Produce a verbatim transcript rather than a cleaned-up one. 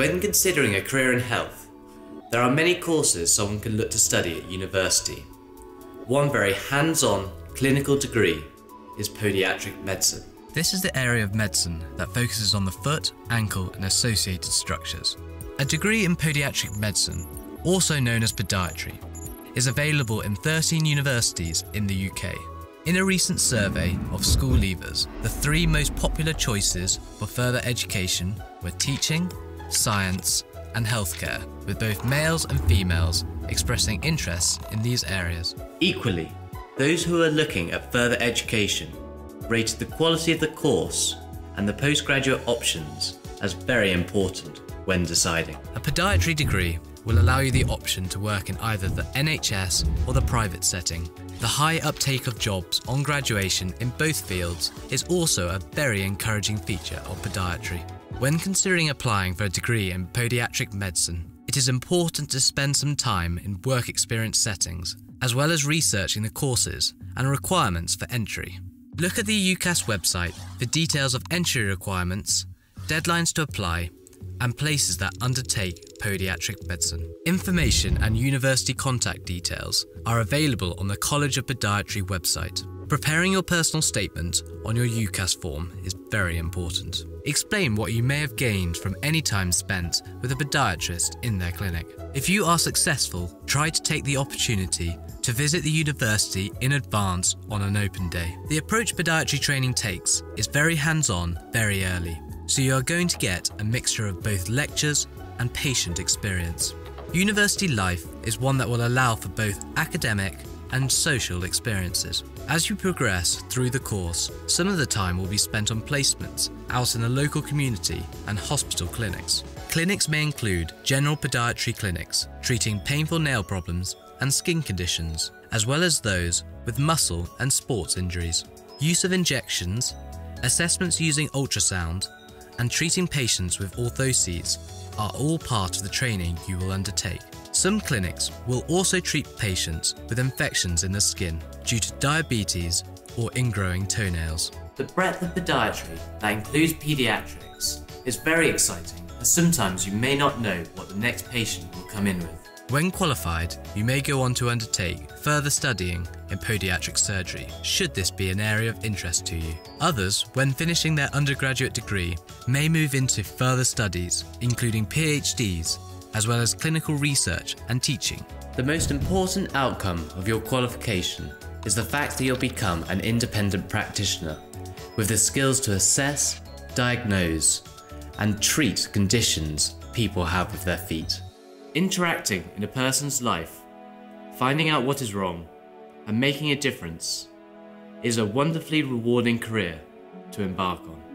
When considering a career in health, there are many courses someone can look to study at university. One very hands-on clinical degree is podiatric medicine. This is the area of medicine that focuses on the foot, ankle and associated structures. A degree in podiatric medicine, also known as podiatry, is available in thirteen universities in the U K. In a recent survey of school leavers, the three most popular choices for further education were teaching, science and healthcare, with both males and females expressing interest in these areas. Equally, those who are looking at further education rated the quality of the course and the postgraduate options as very important when deciding. A podiatry degree will allow you the option to work in either the N H S or the private setting. The high uptake of jobs on graduation in both fields is also a very encouraging feature of podiatry. When considering applying for a degree in podiatric medicine, it is important to spend some time in work experience settings, as well as researching the courses and requirements for entry. Look at the U C A S website for details of entry requirements, deadlines to apply, and places that undertake podiatric medicine. Information and university contact details are available on the College of Podiatry website. Preparing your personal statement on your U C A S form is very important. Explain what you may have gained from any time spent with a podiatrist in their clinic. If you are successful, try to take the opportunity to visit the university in advance on an open day. The approach podiatry training takes is very hands-on, very early. So you are going to get a mixture of both lectures and patient experience. University life is one that will allow for both academic and social experiences. As you progress through the course, some of the time will be spent on placements out in the local community and hospital clinics. Clinics may include general podiatry clinics, treating painful nail problems and skin conditions, as well as those with muscle and sports injuries. Use of injections, assessments using ultrasound, and treating patients with orthoses are all part of the training you will undertake. Some clinics will also treat patients with infections in the skin due to diabetes or ingrowing toenails. The breadth of podiatry that includes paediatrics is very exciting, as sometimes you may not know what the next patient will come in with. When qualified, you may go on to undertake further studying in podiatric surgery, should this be an area of interest to you. Others, when finishing their undergraduate degree, may move into further studies, including P H Ds, as well as clinical research and teaching. The most important outcome of your qualification is the fact that you'll become an independent practitioner with the skills to assess, diagnose, and treat conditions people have with their feet. Interacting in a person's life, finding out what is wrong, and making a difference is a wonderfully rewarding career to embark on.